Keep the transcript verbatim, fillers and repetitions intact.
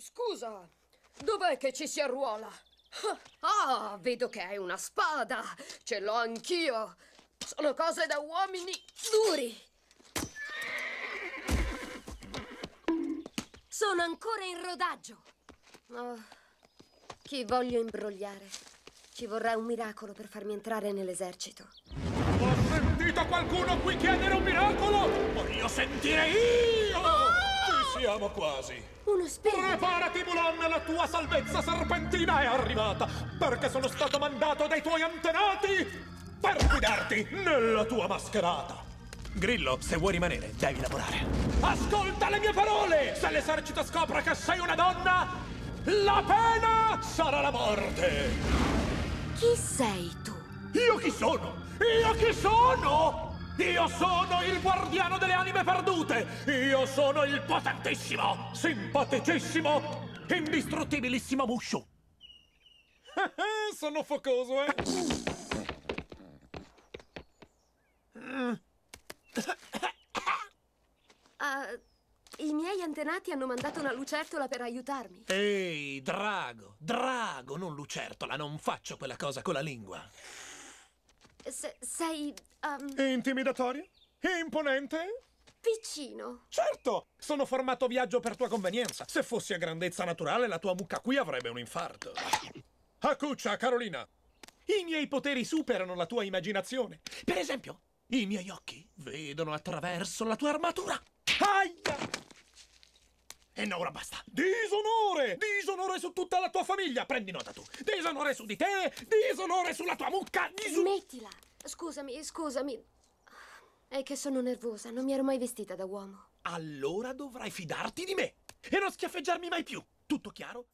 Scusa, dov'è che ci si arruola? Ah, vedo che hai una spada. Ce l'ho anch'io. Sono cose da uomini duri. Sono ancora in rodaggio. Oh, chi voglio imbrogliare? Ci vorrà un miracolo per farmi entrare nell'esercito. Ho sentito qualcuno qui chiedere un miracolo? Voglio sentire io! Oh! Ci siamo quasi. Uno spirito. Preparati, Mulan, la tua salvezza serpentina è arrivata, perché sono stato mandato dai tuoi antenati per guidarti nella tua mascherata. Grillo, se vuoi rimanere, devi lavorare. Ascolta le mie parole! Se l'esercito scopre che sei una donna, la pena sarà la morte! Chi sei tu? Io chi sono? Io chi sono? Io sono il guardiano delle anime perdute! Io sono il potentissimo, simpaticissimo, indistruttibilissimo Mushu! Sono focoso, eh! Mm. Uh, I miei antenati hanno mandato una lucertola per aiutarmi. Ehi, drago, drago, non lucertola, non faccio quella cosa con la lingua. Se, sei... Um... Intimidatorio? Imponente? Piccino. Certo, sono formato viaggio per tua convenienza. Se fossi a grandezza naturale, la tua mucca qui avrebbe un infarto. Accuccia, Carolina, i miei poteri superano la tua immaginazione. Per esempio, i miei occhi vedono attraverso la tua armatura. Aia! E no, ora basta. Disonore! Disonore su tutta la tua famiglia! Prendi nota tu. Disonore su di te, disonore sulla tua mucca, disonore... Smettila! Scusami, scusami. È che sono nervosa, non mi ero mai vestita da uomo. Allora dovrai fidarti di me e non schiaffeggiarmi mai più. Tutto chiaro?